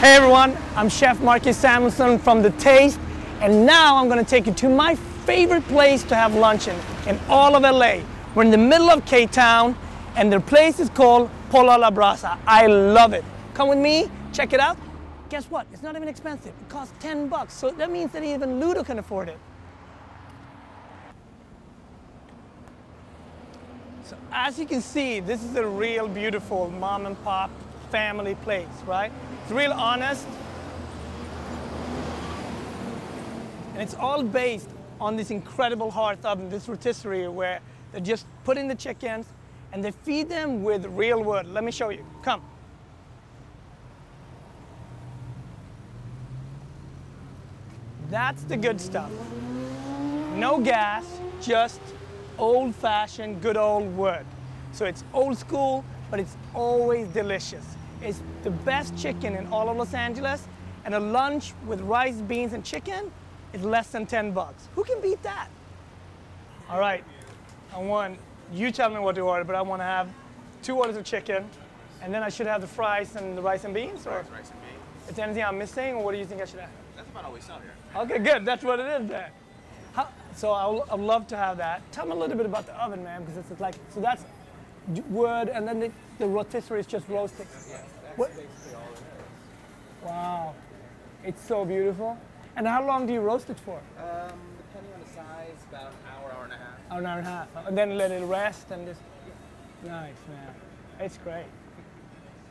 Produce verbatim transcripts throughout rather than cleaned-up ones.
Hey everyone, I'm Chef Marcus Samuelsson from The Taste, and now I'm going to take you to my favorite place to have luncheon in all of L A. We're in the middle of K-Town, and their place is called Pollo a la Brasa. I love it. Come with me, check it out. Guess what? It's not even expensive. It costs ten bucks, so that means that even Ludo can afford it. So as you can see, this is a real beautiful mom and pop family place, right? It's real honest. And it's all based on this incredible hearth oven, this rotisserie, where they just put in the chickens and they feed them with real wood. Let me show you. Come. That's the good stuff. No gas, just old-fashioned, good old wood. So it's old school, but it's always delicious. It's the best chicken in all of Los Angeles, and a lunch with rice, beans, and chicken is less than ten bucks. Who can beat that? All right, I want, you tell me what to order, but I want to have two orders of chicken, and then I should have the fries and the rice and beans? Or rice, rice and beans. Is there anything I'm missing, or what do you think I should have? That's about all we sell here. Okay, good, that's what it is then. How, so I'll, I'd love to have that. Tell me a little bit about the oven, man, because it's like, so that's wood, and then the, the rotisserie is just roasting. Yes, that's what? Basically all it is. Wow, it's so beautiful. And how long do you roast it for? Um, depending on the size, about an hour, hour and a half. Hour and, hour and a half, and then let it rest and just. Yeah. Nice, man. It's great.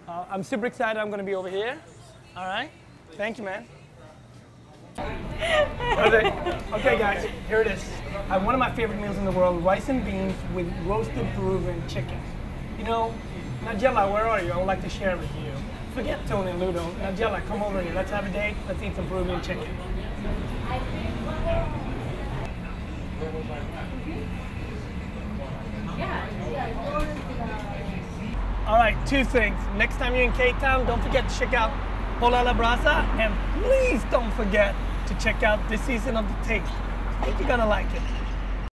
Uh, I'm super excited. I'm going to be over here. All right. Thank you, man. Okay, guys, here it is. I have one of my favorite meals in the world, rice and beans with roasted Peruvian chicken. You know, Najella, where are you? I would like to share with you. Forget Tony and Ludo. Najella, come over here. Let's have a date. Let's eat some Peruvian chicken. All right, two things. Next time you're in K-Town, don't forget to check out Pollo a la Brasa, and please don't forget to check out this season of The Taste. I think you're gonna like it.